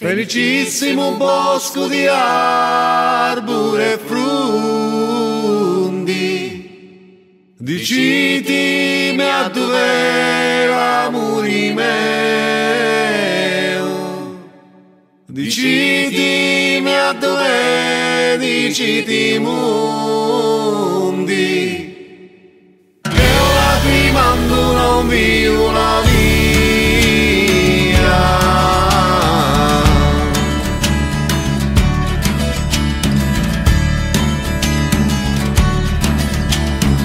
Felicissimo un bosco di arbore e frundi, dicitimi a dov'era muri meo, dicitimi a dov'è, diciti mondi. Quando non vivo la via,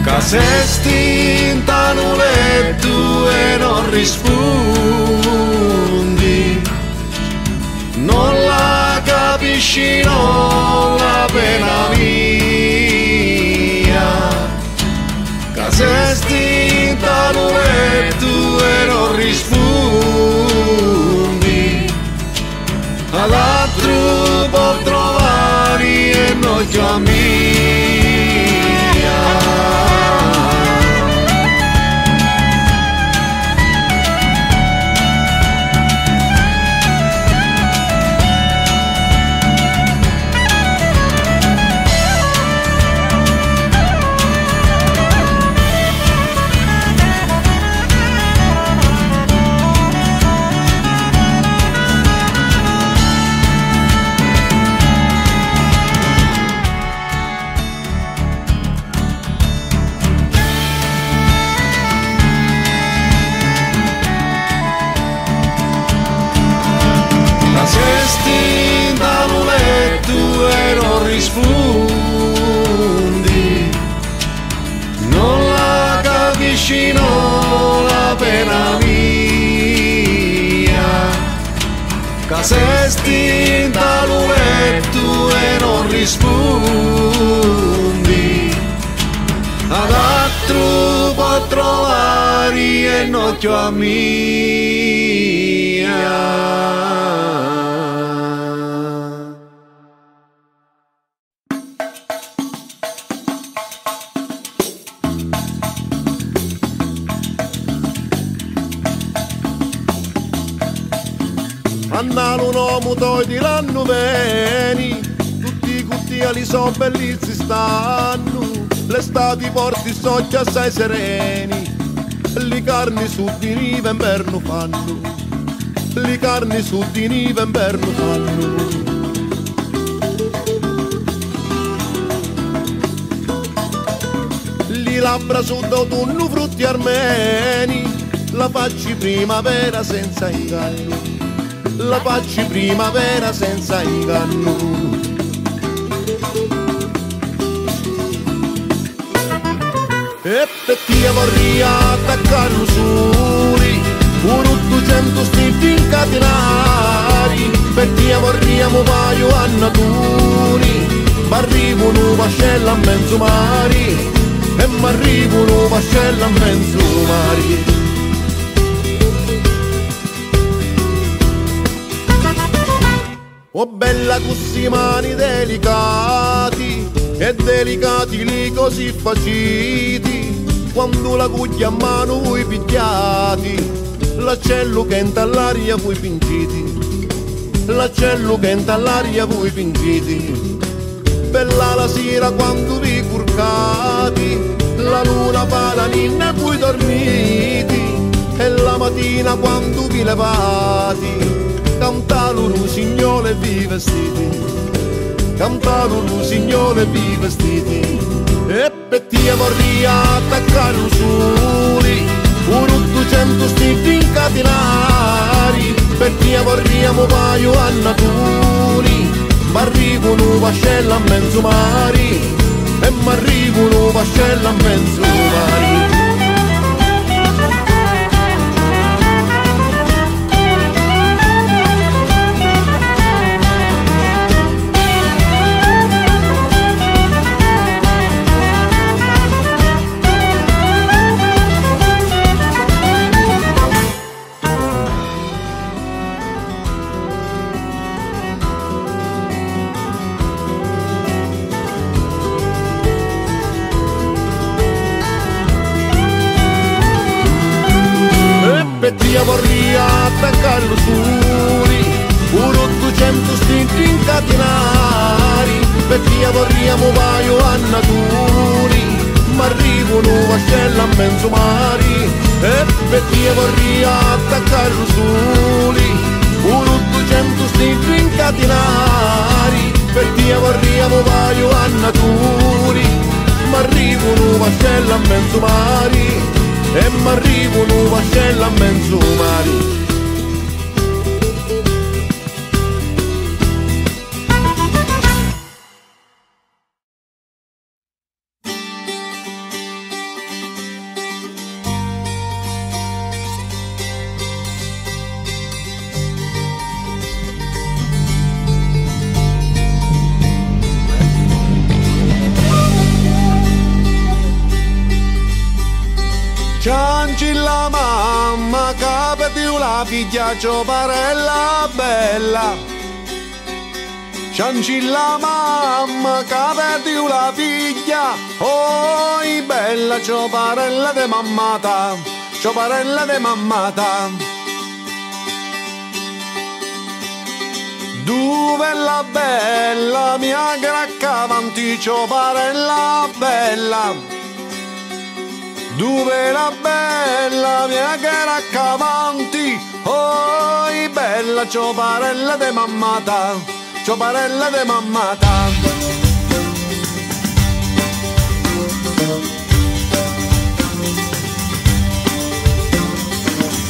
casesti in tano letto e non rispondi, non la capisci, non la pena mia, casesti e tu e non rispondi, all'altro può trovare e noi ti amiamo. Rispondi, non la capisci, non la pena mia, casesti da letto e non rispondi, ad altro può trovare e non ti amia. Andano un uomo toi di l'anno veni, tutti i cuttiali sono bellissimi stanno, l'estate porti soggia assai sereni, li carni su di riva inverno fanno, li carni su di riva inverno fanno. Li labbra su d'autunno frutti armeni, la facci primavera senza inganno, la facci primavera senza inganno. E perché vorrei attaccare un soli, un 800 stipi incatenari, perché vorrei un paio a naturi, ma arrivo una vascella a mezzo mari, e ma arrivo una vascella a mezzo mari. Oh bella così mani delicati, e delicati lì così faciti, quando la cuglia a mano voi pigliati, l'accello che in all'aria voi pingiti, l'accello che in all'aria voi pingiti. Bella la sera quando vi curcati, la luna paranina e voi dormiti, e la mattina quando vi levati, cantalo lusignolo e vi vestiti, cantalo lusignolo e vi vestiti. E pettia vorrei attaccare un soli, un 800 stipi incatenari, pettia vorrei un paio a naturi, ma arrivo una vascella a mezzo mari, e ma arrivo una vascella a mezzo mari. Vorrei attaccarlo soli, un 8 mascella a mezzo mari, e perché vorrei attaccare soli un 800 stippi incatenari, perché vorrei vovaio a naturi, ma arrivo una mascella a mezzo mari, e ma arrivo una mascella a mezzo mari. Ciancilla mamma, capiti la figlia Cioparella bella. Ciancilla mamma, capiti la figlia, oh bella Cioparella de mammata, Cioparella de mammata. Dove la bella mia gracca avanti Cioparella bella. Dove la bella mia gracca avanti, oh bella Cioparella de mammata, Cioparella de mammata.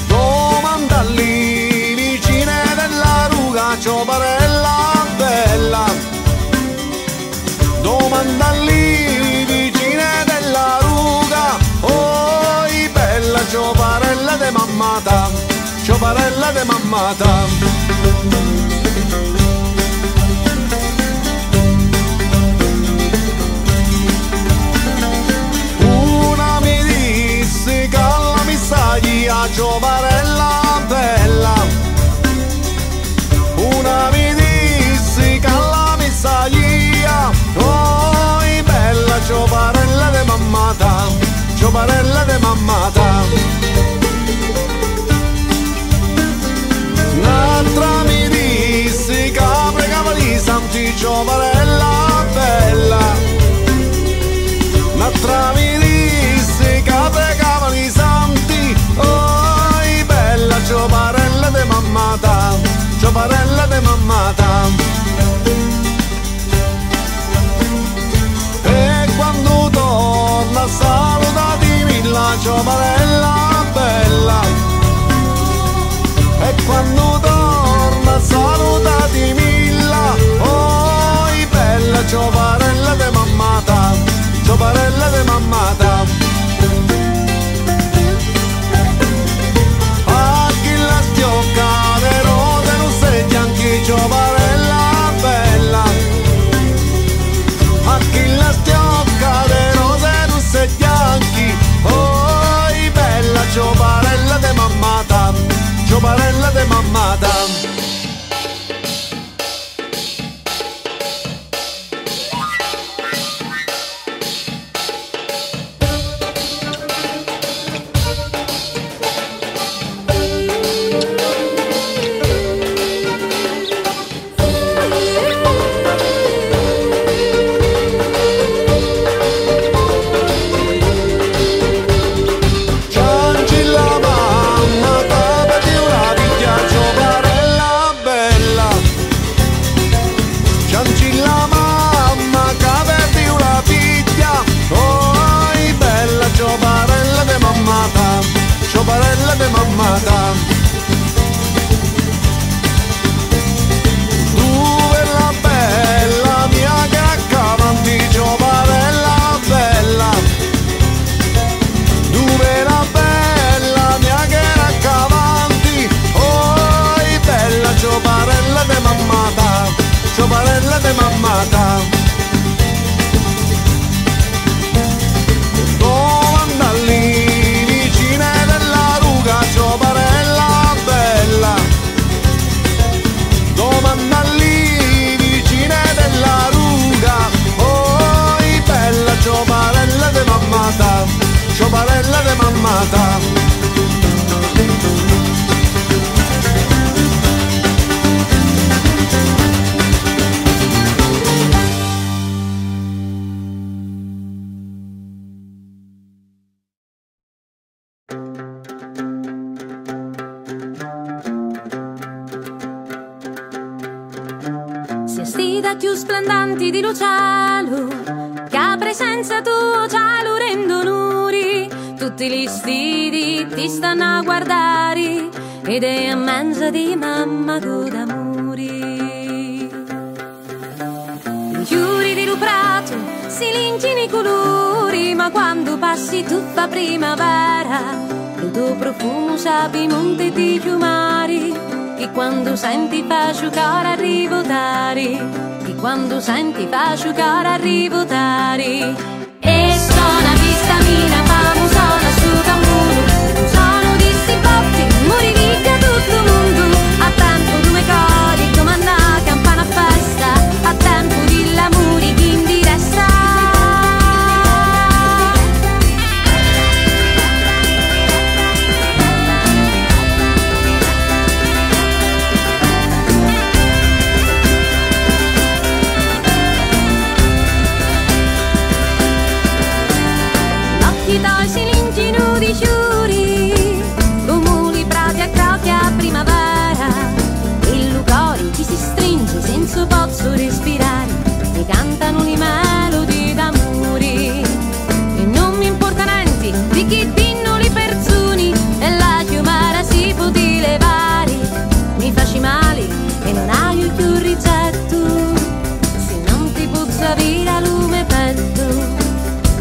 Domandali vicine della ruga Cioparella bella. Domandali Cioparella de mammata, Cioparella de mammata. Una mi disse che alla missaglia Cioparella bella. Una mi disse che alla missaglia, oh bella Cioparella de mammata, Cioparella de mammata. Un'altra mi disse che pregava lì santi Cioparella bella. Un'altra mi disse che pregava lì santi, oh bella Cioparella de mammata, Cioparella de mammata. Salutatemi la Cioparella vestita più splendanti di Luciano, che a presenza tua già lo rendono uri. Tutti gli stidi ti stanno a guardare ed è a mensa di mamma tu d'amori. Giuri di luprato si lingini colori, ma quando passi tutta primavera il tuo profumo sapi monti di più mari. Che quando senti faccio cara arrivo tari, che quando senti faccio cara arrivo tari. E sono vistamina, famo sono su camuro, sono di sti botti, muri ricca tutto il mondo. A tempo due cori, comanda campana festa, a tempo di l'amore che in diressa. Posso respirare, mi cantano le melodie d'amori e non mi importa niente di chi dinno le persone. E la chiamara si può levare, mi facci male e non hai il tuo ricetto. Se non ti posso avere a lume petto,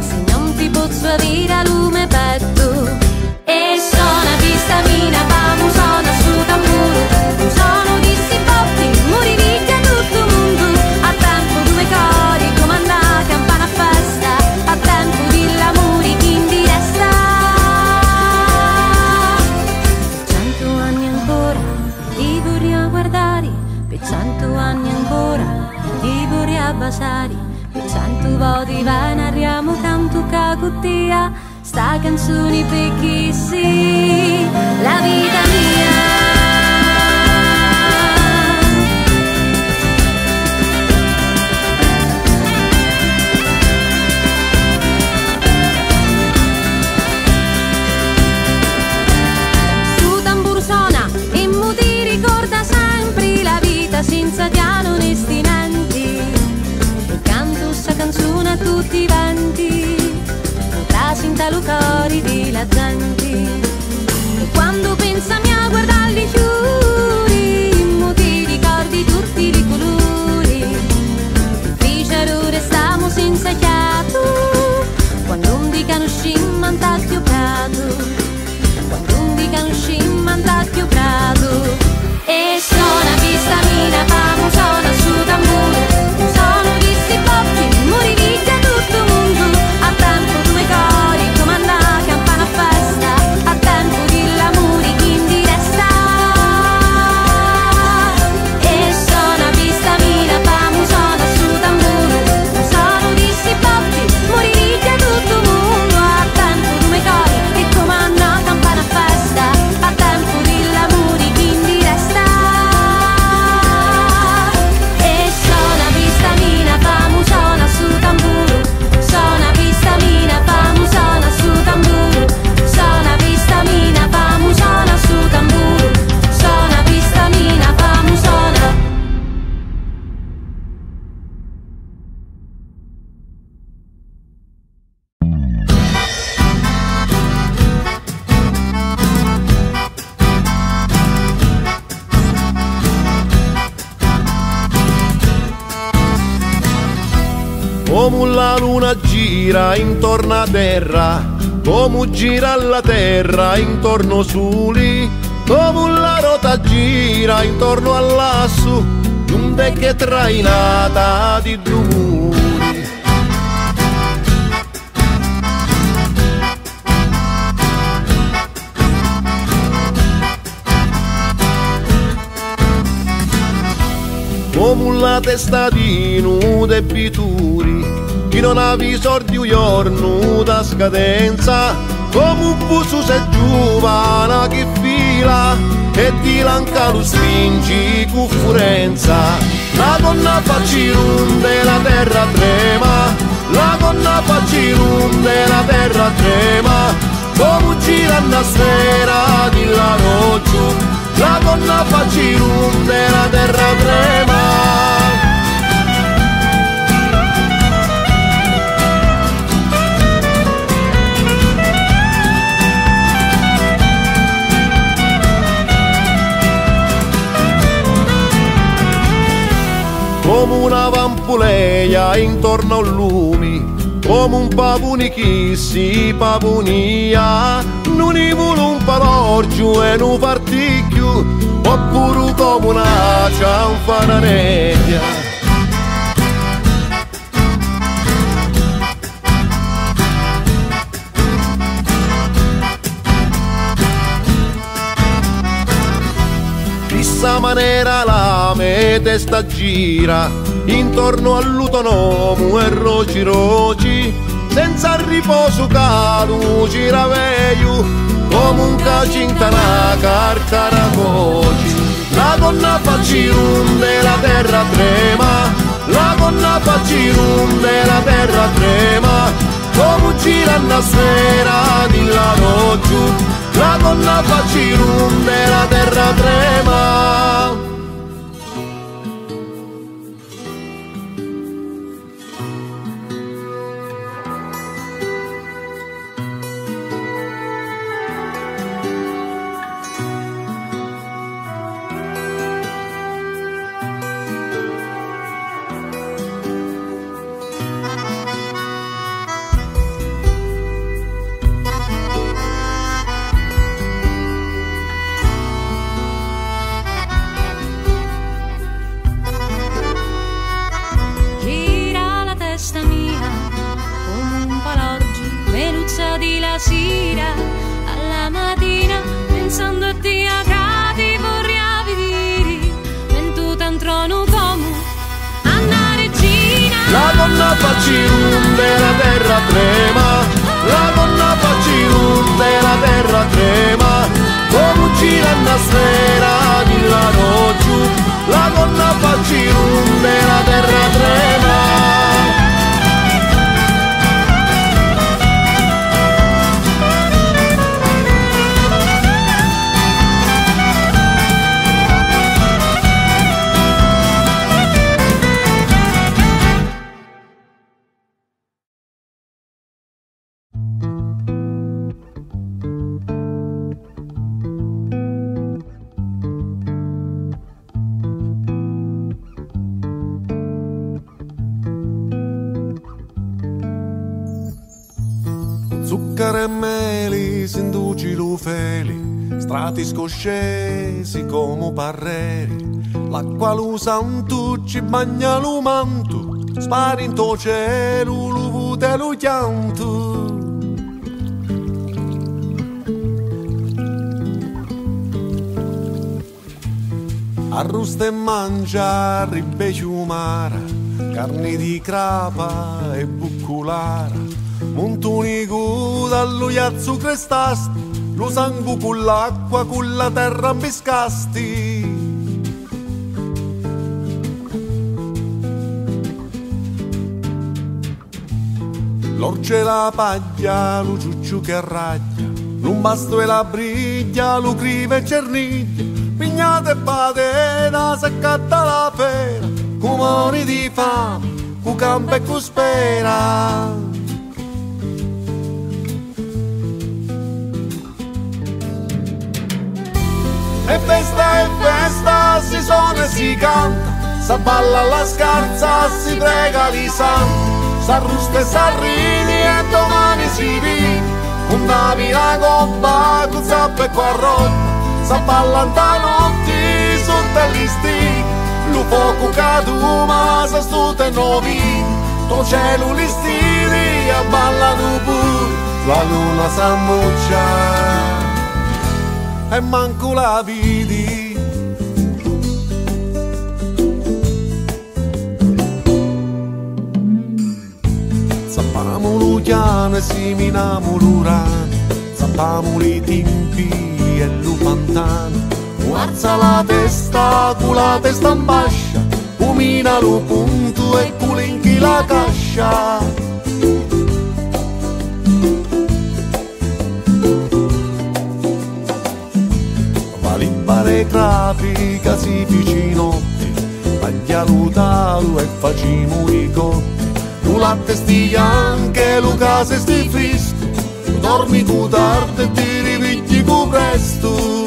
se non ti posso avere a lume petto. E sono vistamina, famo sono su tamburo, sono di sti poppi, muri ricchi. Basari, per cento voti vanariamo tanto caguttia, sta canzoni per chi sì, la vita mia. A tutti i venti, frasi in talucori di la gente. E quando pensami a guardarli fiori, mo ti ricordi tutti i colori. Ficero restiamo senza chiato, quando un di canoscimma andati o prato, quando un di canoscimma andati o prato. E sono vistamina, famo sono su tamburo, sono di sti poppi. Come la luna gira intorno a terra, come gira la terra intorno soli, come la ruota gira intorno all'asso, non è che trainata di rumori. Come la testa di nude pituri, chi non ha visor di un giorno da scadenza, come un busso se giovana che fila e ti lanca lo spingi con furenza. La donna fa cirunde, la terra trema, la donna fa cirunde, la terra trema, come gira una sfera di la roccia, la donna fa cirunde, la terra trema. come una vampuleia intorno al lume, come un pavuni che si pavunia, non ne vuole un parocchio e non particchio, oppure come una cianfananella. Questa maniera la mia testa gira intorno all'utonomo e roci roci, senza riposo calo gira veio come un cacinta na carta ragoci. La donna facci onde la terra trema, la donna facci onde la terra trema, come gira una sfera di la noce. La donna fa cirunde, la terra trema. Scoscesi come parreri, l'acqua l'usa un tucci bagna l'umanto, spari in tuo cielo l'uvute lo chianto. Arrusta e mangia ribbe ciumara, carne di crapa e buculara, montuni guda allo iazzu crestasti, lo sangue con l'acqua, con la terra ambiscasti. L'orce la paglia, lo ciucciu che raglia, l'umbasto e la briglia, lo crive e cerniglia, pignate e patena, seccatta la pera, con mani di fame, con campa e con spera. E' festa, si suona e si canta, si balla la scarza, si prega li santi, s'arrusta e s'arridi e domani si vive, con davi la coppa, con zappa e quarrotta, si balla la notte, sotto gli sti, lo fuoco caduma, si stuta e novi, tuo cielo li stili e ballano pure, la luna s'ammuccia e manco la vidi. Zappamo lo chiano e seminamo l'urano, zappamo i timpi e lo pantano, alza la testa, con la testa ambascia, umina lo punto e pulinchi la cascia. Grafica si vicinotti, taglialutalo e facciamo i cotti, tu latte sti anche, lo case sti fristo, dormi tu tardi e ti rivigli tu presto.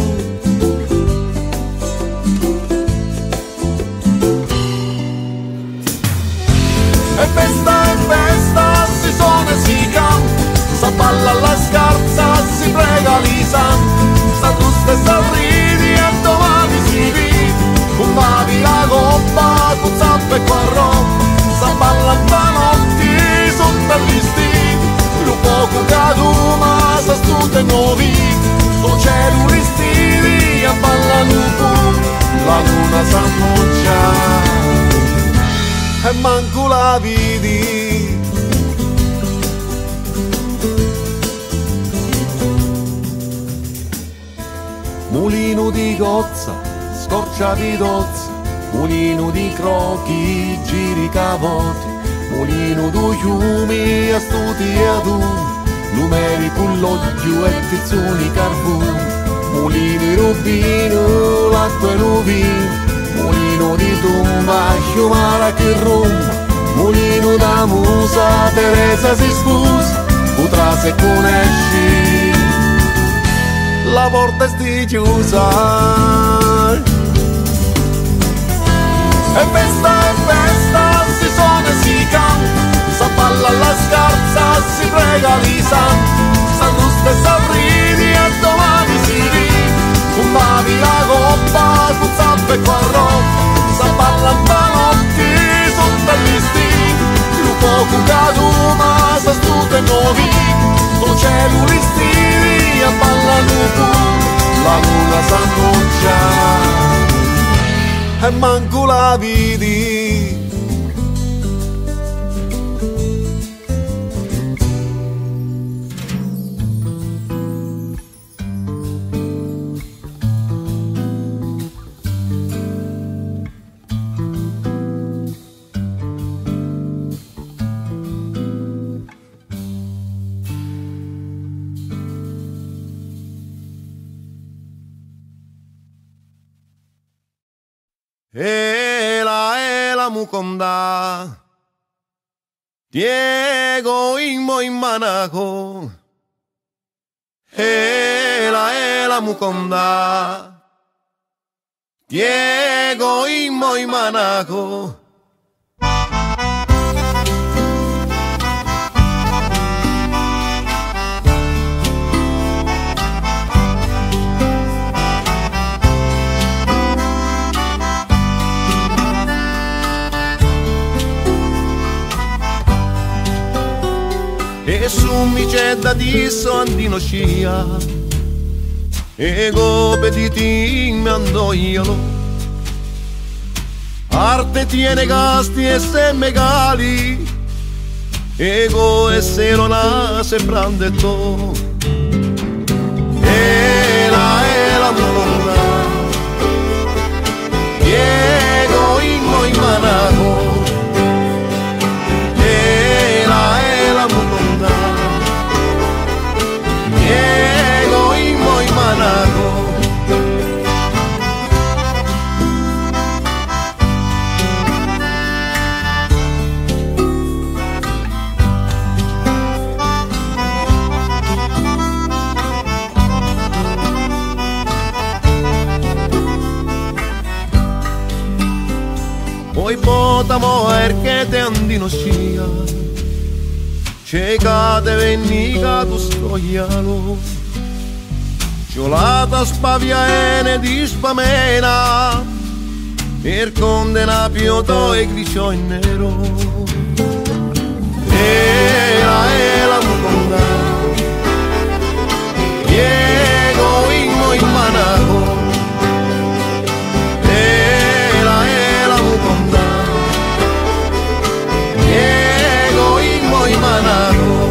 manco la vidi. Mulino di cozza, scorcia di dozza, mulino di crochi, giri cavoti, mulino di fiumi, astuti e aduni, lumeri pull'occhio e tizzoni carboni, mulino di rubino, l'acqua e l'uvino, mulino di tomba, sciumara che romba, mulino da musa, Teresa si scusa, potrà se conosci, la porta sti chiusa. È festa, si suona e si canta, si balla alla scarza, si prega di santo, sanno stessa ridi e domani si ridi, fumavi la coppa, tu zampe qua roba, si balla stanotte sotto gli stili, più poco caduma, si stude nuovi, tu cielo li stili e ballano tu, la luna s'annuccia e manco la vidi. E la muconda Diego Immo in Manaco. E la muconda Diego Immo in Manaco. E su mi c'è da disso andino scia, e gobe di ti mi andoialo. Arte tiene gasti e se megali, ego e se non ha sembrandetto. E la muconda, Diego Immo in Manaco. Poi potamo perché te andino scia, cecate vennica tu stoialo. Ciolata spaviaene di spamena, per condena pioto e grigio e nero. E la muconda, Diego Immo in Manaco. E la muconda, Diego Immo in Manaco.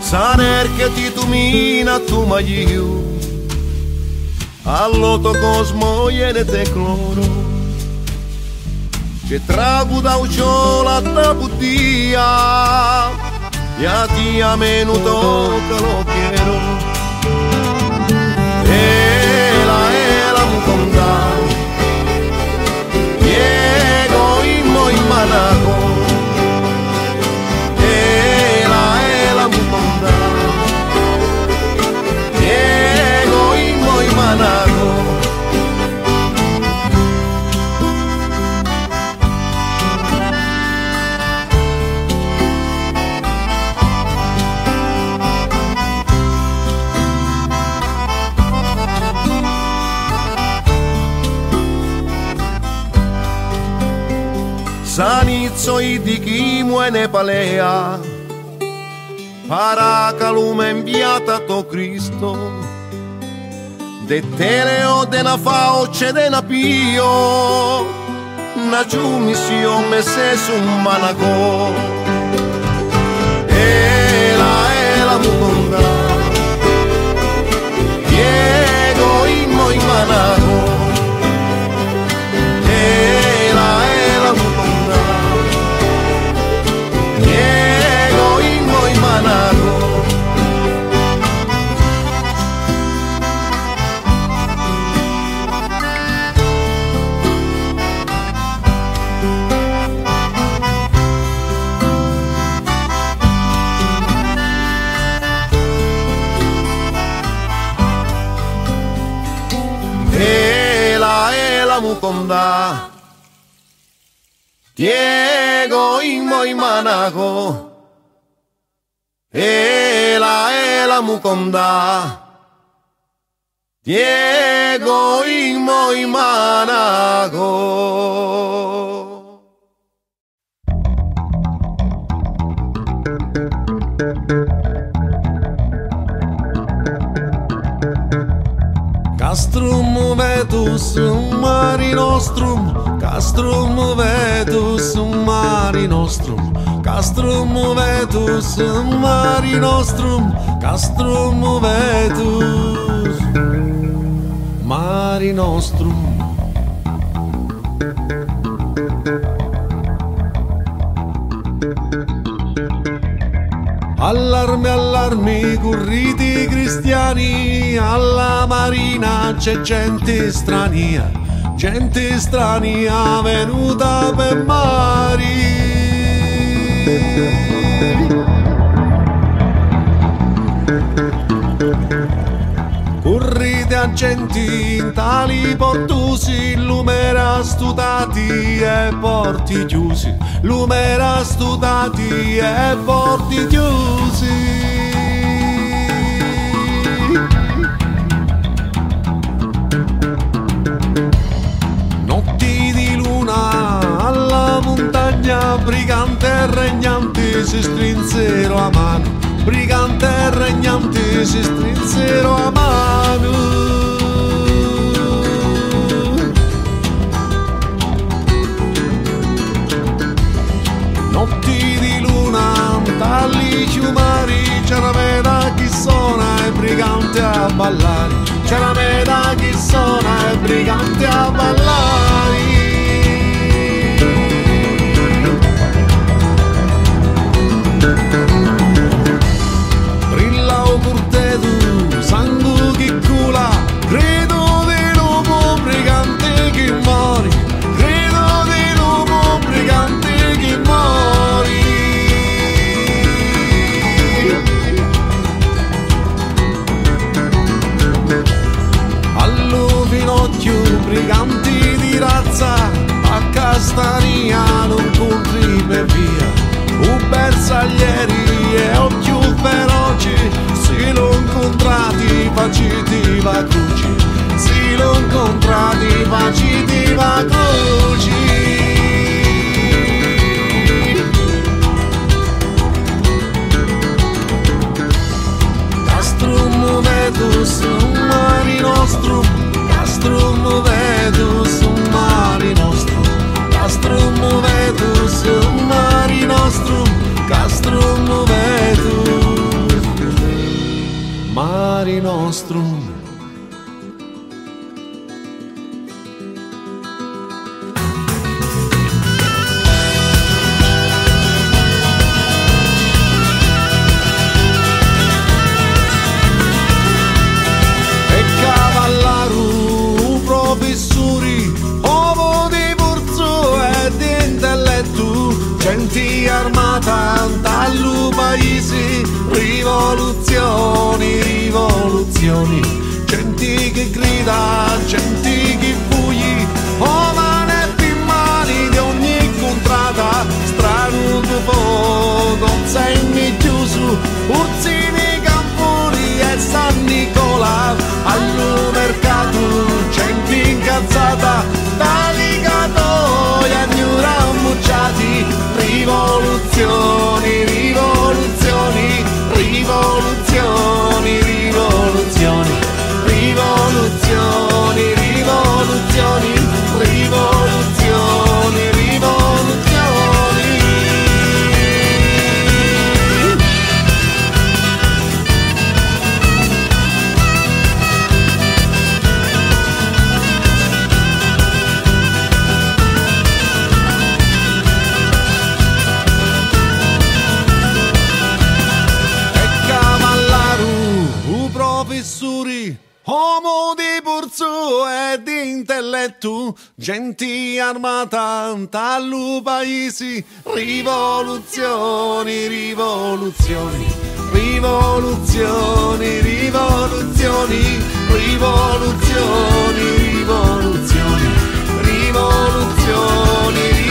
Saner che ti domina tu ma io, all'autocosmo iene te cloro, che trago da ucciola da buttia, e a ti a menuto calocchiero. E la muconda, Diego Immo in Manaco. Diego Immo in Manaco. Sanizoi di chi muene palea, paracalume inviata to Cristo, de teleo de na fauce de na pio, na giumision messe sum manaco. Ela mutonga, Diego immo in manaco. Muconda Diego immo in manaco, ela muconda Diego immo in manaco. Castrum Vetus, mari nostrum. Castrum Vetus, mari nostrum. Castrum Vetus, mari nostrum. Castrum Vetus, mari nostrum. Allarme, allarme, curriti cristiani, alla marina c'è gente strania venuta per mari. Currite agenti in tali portusi, lumera studati e porti chiusi, lumera studati e porti chiusi. Brigante e regnanti si strinsero a mano, brigante e regnanti si strinsero a mano. Notti di luna, tagli ciumari, c'era me da chi suona e brigante a ballare, c'era me da chi suona e brigante a ballare. Brillao curtedu, sangu chi cula, credo di lupo brigante chi mori, credo di lupo brigante chi mori. Allo finocchio briganti di razza, a Castania non contri per via. Bersaglieri e occhio feroci, si lo incontrati faciti va cruci, si lo incontrati faciti va cruci. Castrum Vetus, mari nostrum. Castrum Vetus, mari nostrum. Castrum Vetus, mari nostrum. Castrum Vetus, mari nostrum. E cavallaru professori, ovo di borso e di intellettu, genti armata dallo paese, rivoluzioni, rivoluzioni, genti che grida, genti che fuggi, omanetti in mani di ogni contrada, strano tuo, consegni chiuso, ursini, camponi e San Nicola, al mercato, gente incazzata, da ligato e agnura mucciata. rivoluzioni, rivoluzioni, rivoluzioni, rivoluzioni, rivoluzioni, Uomo di burzù e di intellettu, gente armata tal paesi. Rivoluzioni, rivoluzioni, rivoluzioni, rivoluzioni, rivoluzioni, rivoluzioni, rivoluzioni, rivoluzioni.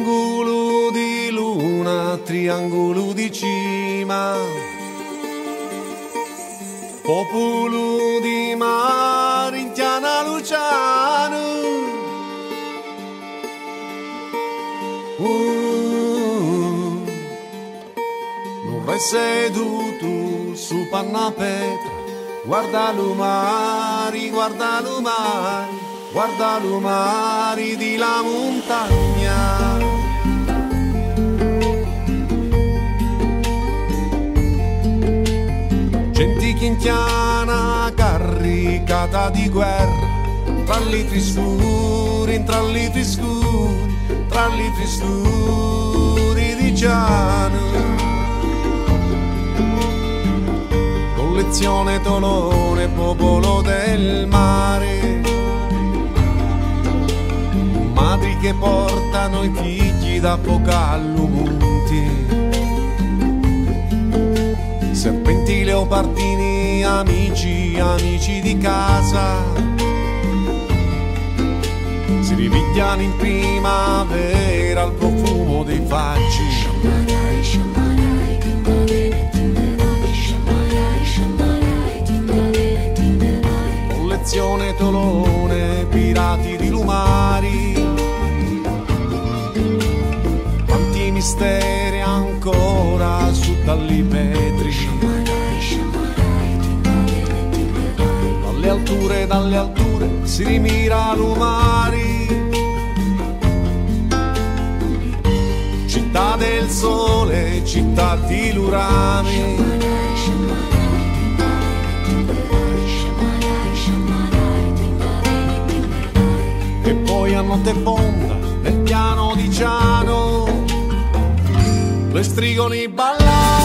Triangolo di luna, triangolo di cima, popolo di mare, intiana Luciano. Non resta seduto su panna petra, guarda lo mare, guarda lo mare di la montagna. Gente chinchiana caricata di guerra, tra li tristuri, tra li tristuri, tra li tristuri di Ciano. Collezione tolone, popolo del mare, madri che portano i figli da Pocallumonti, serpenti leopardini, amici, amici di casa, si rivigliano in primavera al profumo dei facci. Collezione tolone, pirati di lumari, quanti misteri ancora su dagli petri, dalle alture si rimira lumari, città del sole, città di Lurani. E poi a notte fonda nel piano di Ciano le strigoni ballare.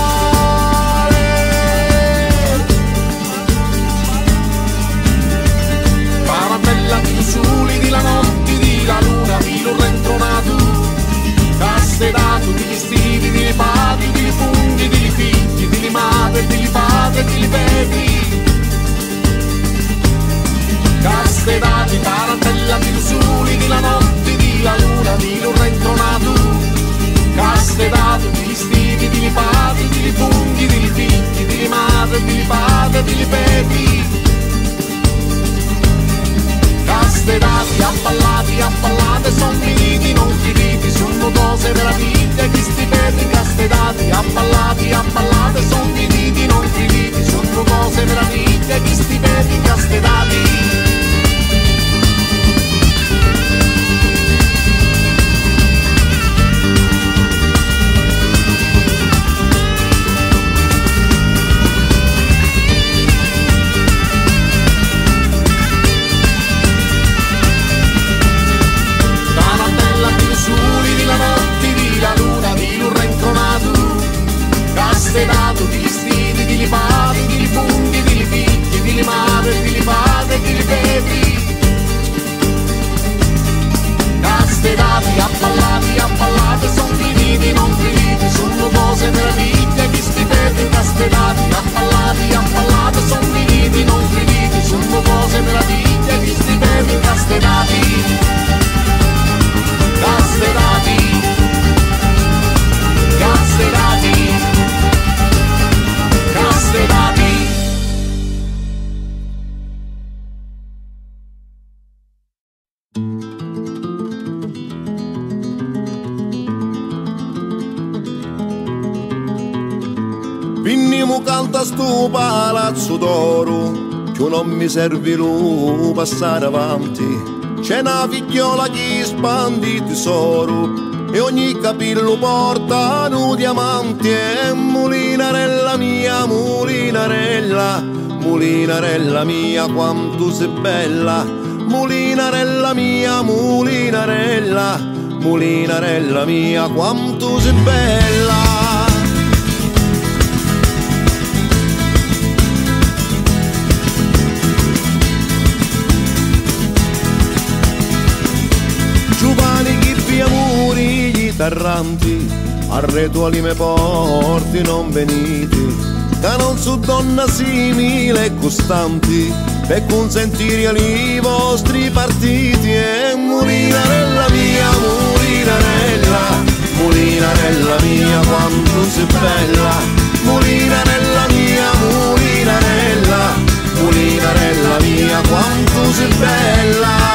Tarantella di usuli, di la notte, di la luna, di un rentronato, castellato di vestiti, di lepati, di funghi, di figli, di madre, di padre, di petri. Castellati, tarantella, di usuli, di la notte, di la luna, di un rentronato, castellati, di vestiti, di lipati, di funghi, di figli, di madre, di padre, di petri. Castellati, appallati, appallate, sono finiti, non finiti, sono dose meraviglie, chi stipeti castedati, abballati, abballate, son finiti, non finiti, sono dose meraviglie, chi stipeti castedati. Di listini, di lipati, di lifundi, di lipicchi, di limate, di lipate, di lipeti. Castedati, abballati, abballate, son finiti, non finiti, sono cose meraviglie, di stipeti, castedati, abballati, abballate, son finiti, non finiti, sono cose meraviglie, di stipeti, castedati. Castedati, castedati. Vinnimu canta stu palazzo d'oro, che non mi serve più passare avanti. C'è una figliola che spandi tesoro, e ogni capello porta un diamante. E Mulinarella mia, Mulinarella, Mulinarella mia, quanto sei bella. Mulinarella mia, Mulinarella, Mulinarella mia, quanto sei bella. Giovani che piamuri tarranti, arredo ali me porti non veniti, che non su donna simile e costanti, per consentire ai vostri partiti. E Mulinarella mia, Mulinarella, Mulinarella mia, quanto sei bella. Mulinarella mia, Mulinarella, Mulinarella mia, quanto sei bella.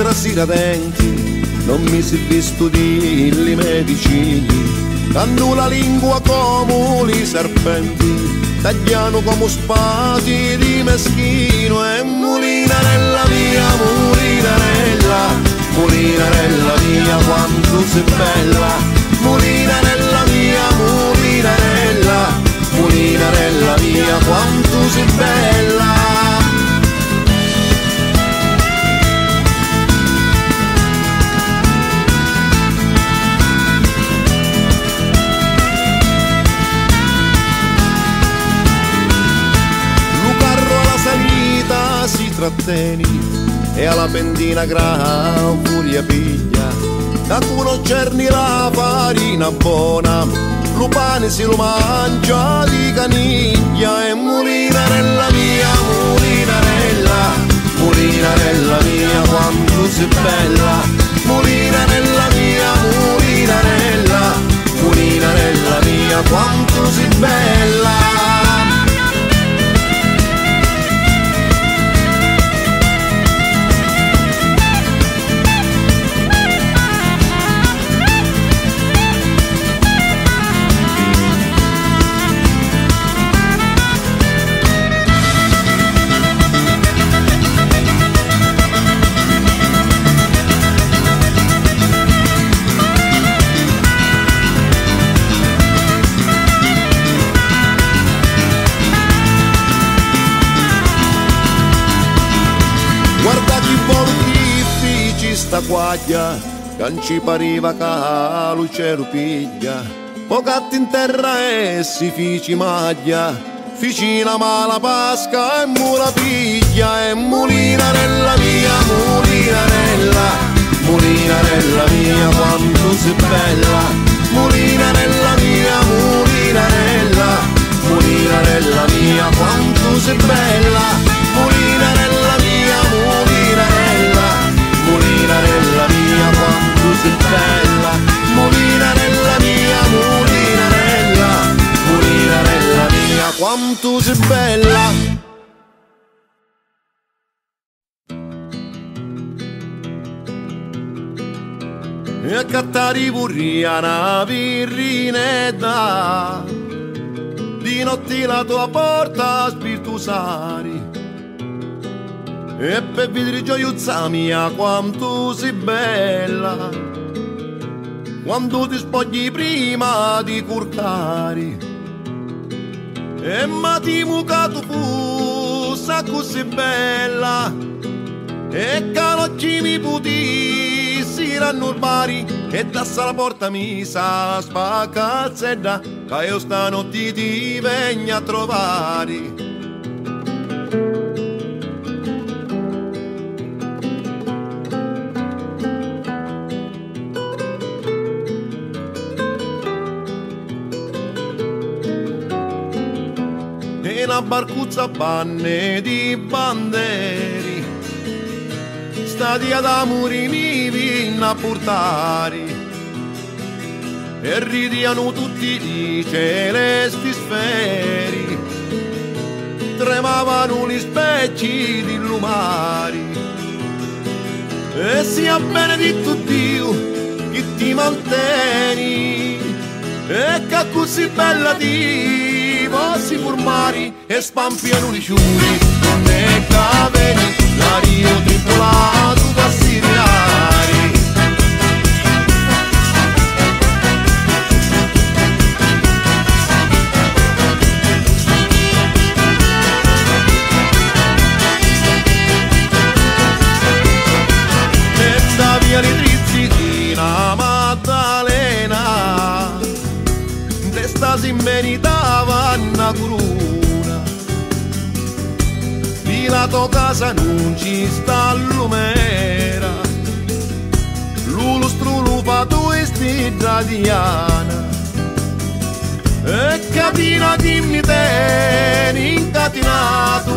Tra siradenti non mi si visto di li medicini, hanno la lingua come li serpenti, tagliano come spati di meschino. E Mulinarella mia, Mulinarella, Mulinarella mia, quanto sei bella. Mulinarella mia, Mulinarella, Mulinarella mia, quanto sei bella. E alla pendina gran furia piglia, da cuno cerni la farina buona, lo pane si lo mangia di caniglia. E Mulinarella mia, Mulinarella, Mulinarella mia, quanto sei bella. Mulinarella mia, Mulinarella, Mulinarella mia, quanto sei bella. Sta guaglia, non ci pareva che la luce rupiglia, pogatti in terra e si fici maglia, ficina ma la pasca e mula piglia. E Mulinarella mia, Mulinarella, Mulinarella mia, quanto sei bella. Mulinarella mia, Mulinarella, Mulinarella mia, quanto sei bella. Mulinarella mia, Mulinarella, Mulinarella mia, quanto sei bella. tu sei bella. E cattari burria una birrinetta, di notti la tua porta spirtusari, e per vedere gioiuzza mia quanto sei bella, quando ti spogli prima di curcari. E ma ti muca tu fussa così bella, e canocci mi puti si rannurbari, e dassa la porta mi sa spaccazzedda, che io stanotte ti venga a trovare. Una barcuzza panne di banderi, stadia da murini vinna a portare, e ridiano tutti i celesti sferi, tremavano gli specchi di lumari. E sia benedetto Dio che ti manteni, e che così bella ti vossi formari, e spampiano i ciuri donne caveni, la rio tripolato da siriari. E da via le trizzi di una Maddalena, desta si merita vanna cruna, di la tua casa non ci sta lumera, l'ulustru lupa tu e stidra diana, e capina dimmi te incatinato,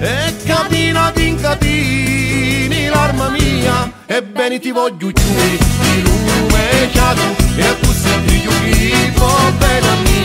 e capina d'incatini l'arma mia, ebbene ti voglio giuri di lume ciato, e a tu sei di giuri po' bella mia.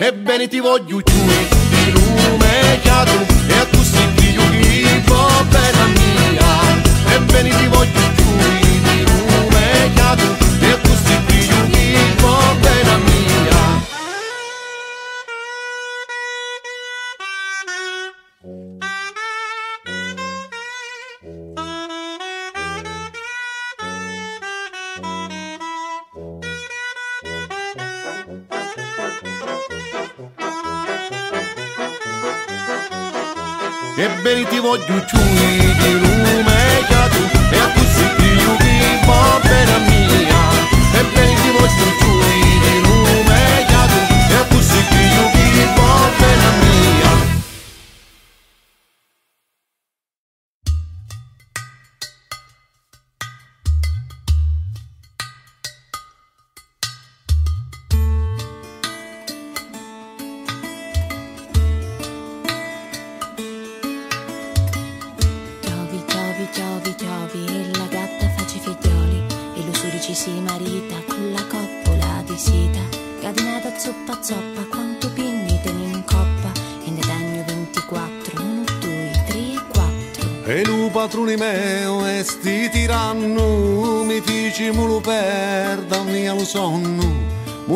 Ebbene ti voglio giuri di lume ciato, e a tu sei chi giuri po' bella mia. Ebbene ti voglio giuri di lume ciato, e a tu sei chi giuri po' bella ti voglio ciui di lume ciato, e a tu sei più di po' bella mia. Ebbene ti voglio ciui di lume ciato, e a tu sei più di po' bella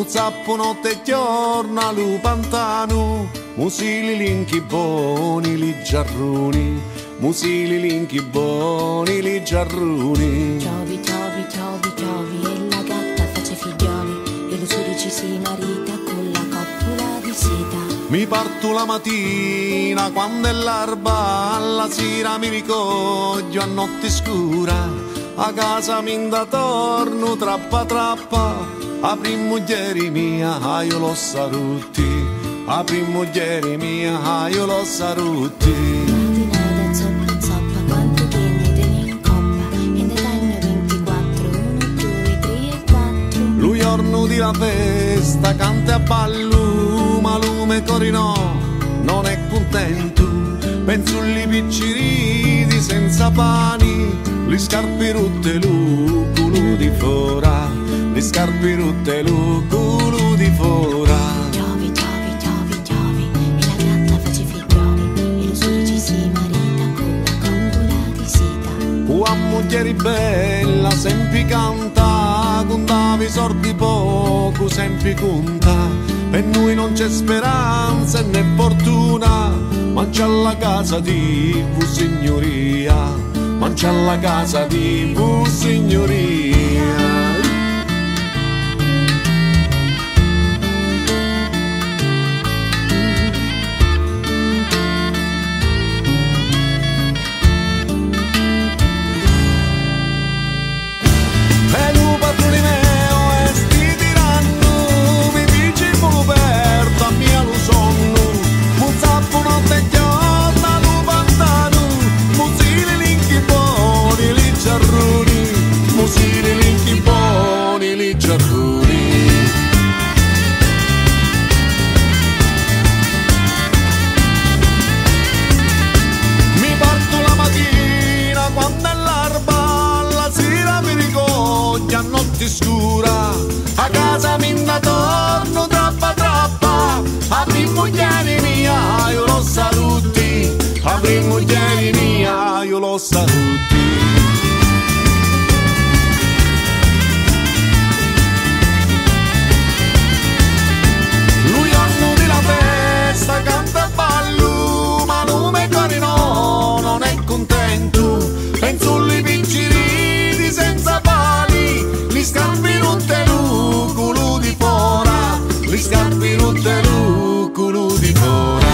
Zappo notte e giorno al pantano, musili linchi buoni li giarruni, musili linchi buoni li giarruni. Chiovi, chiovi, chiovi, chiovi, e la gatta face figlioli, e l'usurici si marita con la coppola di seta. Mi parto la mattina quando è l'alba, alla sera mi ricoglio a notte scura, a casa minda torno trappa trappa, apri muglieri mia, io lo saluti, apri muglieri mia, io lo saluti. Lui giorno di la festa canta a ballo, ma lume corinò non è contento, penso li picciriti senza pani, li scarpe rotte lu culo di fora, li scarpe rotte lu culo di fora. Giovi, giovi, giovi, giovi, e la gatta fece figlioli, e lo sorge si marita con la condola di seta. Ua muglieri bella, sempre canta, contavi sordi poco, sempre conta. Per noi non c'è speranza né fortuna, ma c'è la casa di V signoria. Mangia alla casa di V signoria. E lui padrone meo è sti tiranno, mi dice polo perda mia lo sonno, un zappo notte chiama. Musili, linchi, buoni, li giardini. Mi parto la mattina quando è l'alba, la sera mi ricoglia a notte scura, a casa minda torno trappa trappa, apri muglieri mia, io lo saluti, apri muglieri mia, io lo saluti. Canta ballo, ma non mi carino, non è contento, penso li picciriti senza pali, li scambi rotte lu culo di fora, li scambi rotte lu culo di fora.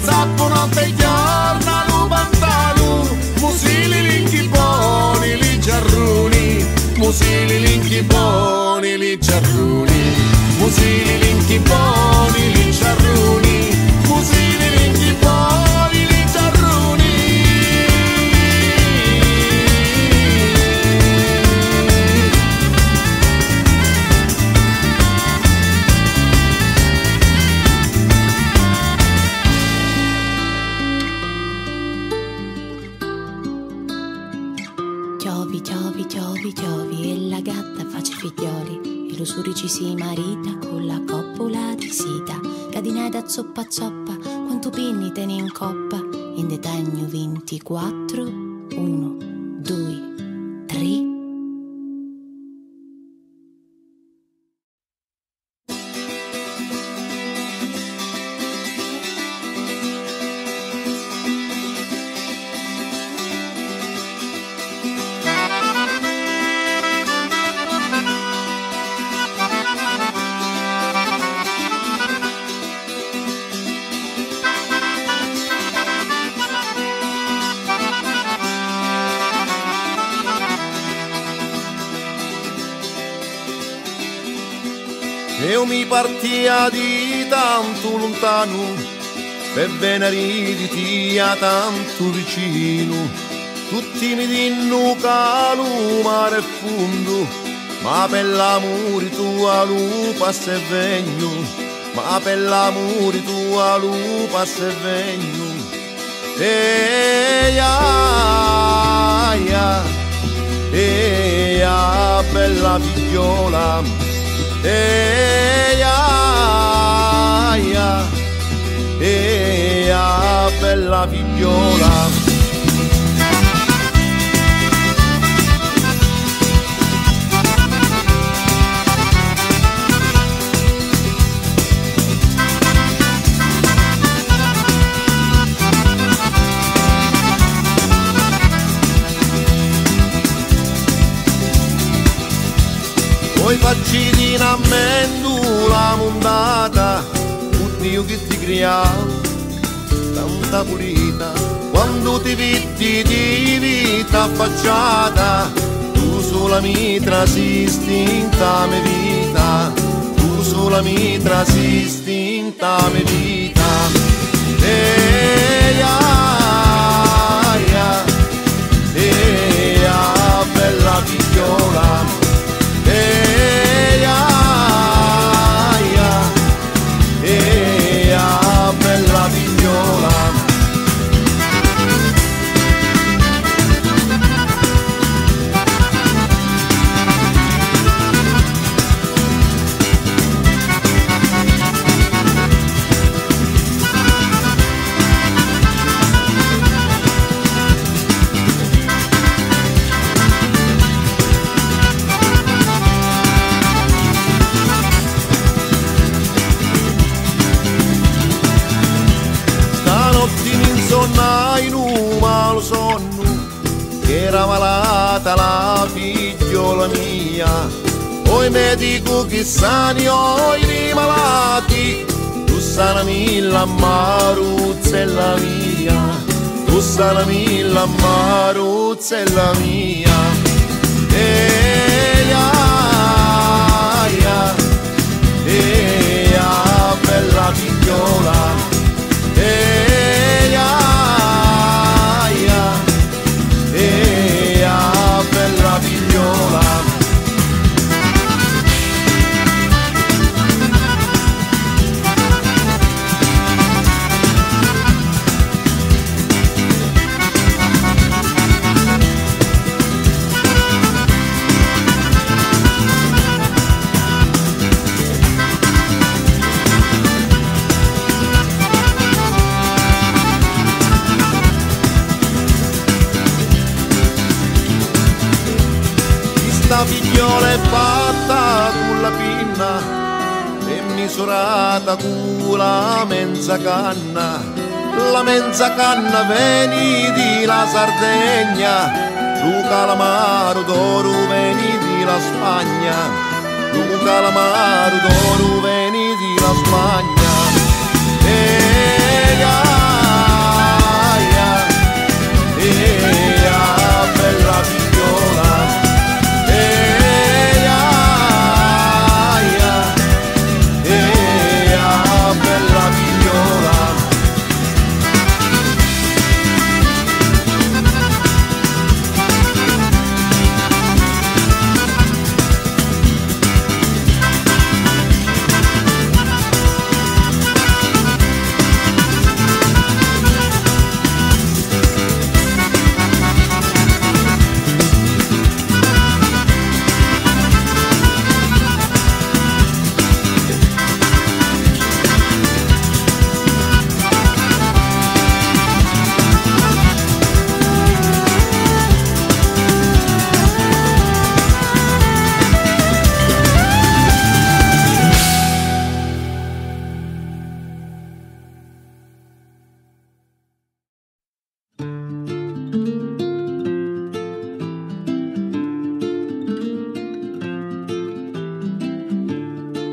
Zappo notte giorno lu pantalu, musili linchi buoni li giarruni, musili linchi buoni li giarruni, musili linchi buoni li giarruni, musili linchi buoni li giarruni. Giovi, giovi, giovi, giovi, e la gatta face figlioli, e lo surici si marita con la coppola di seta. Cadinai da zoppa a zoppa, quanto pinni teni in coppa, in dettagno 24, 1, 2, 3. Partia di tanto lontano per venire di tia tanto vicino, tutti mi dinno che lo mare è fondo, ma per l'amore tua lo passa e vengo, ma per l'amore tua lo passa e vengo. Eia, bella figliola, eia, bella figliola. Noi faccini in ammendula montata, tutti io che ti criamo, tanta pulita. Quando ti vitti di vita affacciata, tu sola mi trasisti in ta me vita, tu sola mi trasisti in ta me vita. Eia, bella figliola, eia, bella figliola. Era malata la figliola mia, poi mi dico che sani ho i malati, tu sanami la maruzzella mia, tu sanami la maruzzella mia. Eia, bella figliola, eia, bella figliola. La figliola è fatta con la pinna e misurata con la mezza canna. La mezza canna veni di la Sardegna, lu calamaro d'oro veni di la Spagna, lu calamaro d'oro veni di la Spagna. Eia, bella figliola.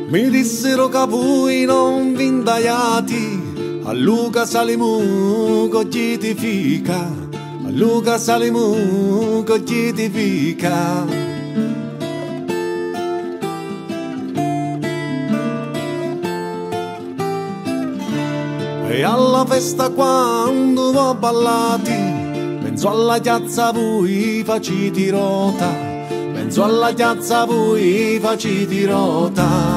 Mi dissero che voi non vi indaiati, a Luca Salimu cogliete fica, a Luca Salimu cogliete fica. E alla festa quando voi ballate, penso alla piazza voi facete rota, penso alla piazza voi facete rota.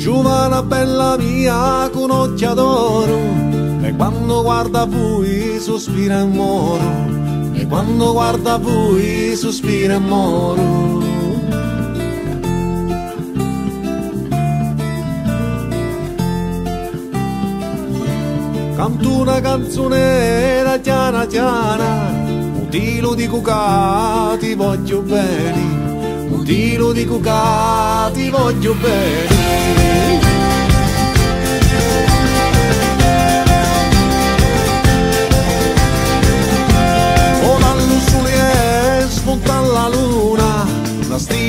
Giovana bella mia con occhia d'oro, e quando guarda voi sospira e moro, e quando guarda voi sospira e moro. Canto una canzonera chiana chiana, mutilo di cucà ti voglio bene, mutilo di cucà ti voglio bene.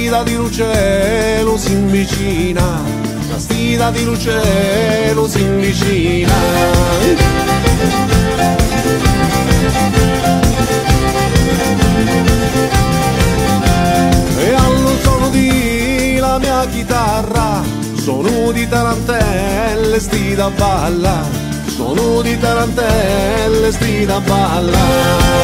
stida di Luciano si avvicina, la stida di Luciano si avvicina. E allo suono di la mia chitarra, sono di tarantelle, stida balla, sono di tarantelle, stida balla.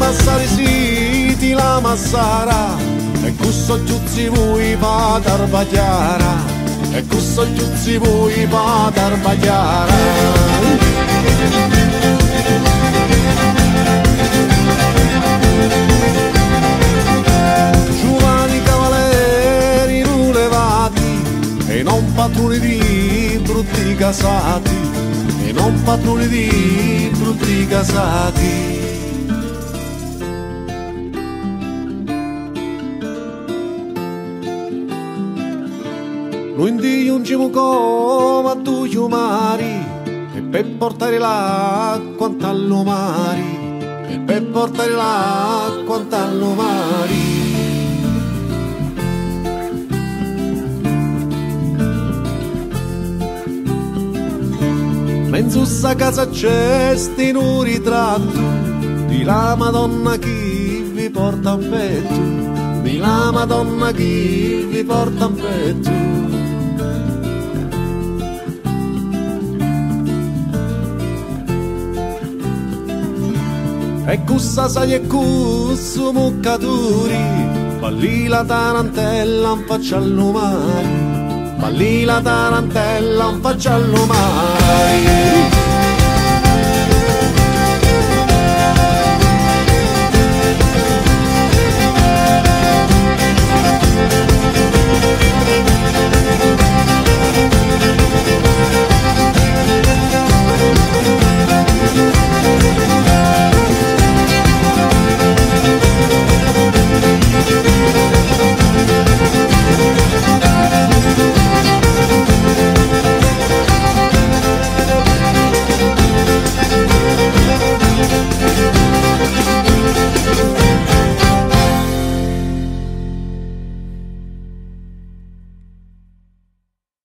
Massari siti la massara, e cusso giuzzi voi va d'arba chiara, e cusso giuzzi voi va d'arba chiara. Giovani cavalieri non levati, e non patroni di brutti casati, e non patroni di brutti casati. Noi non ci muoviamo a due mari, e per portare l'acqua allo mare, e per portare l'acqua allo mare. Menzu sa casa c'è un ritratto di la Madonna che vi porta un petto, di la Madonna che vi porta un petto. E cussa sai e cusso muccaturi, balli la tarantella in faccia allo mare, balli la tarantella in faccia allo mare.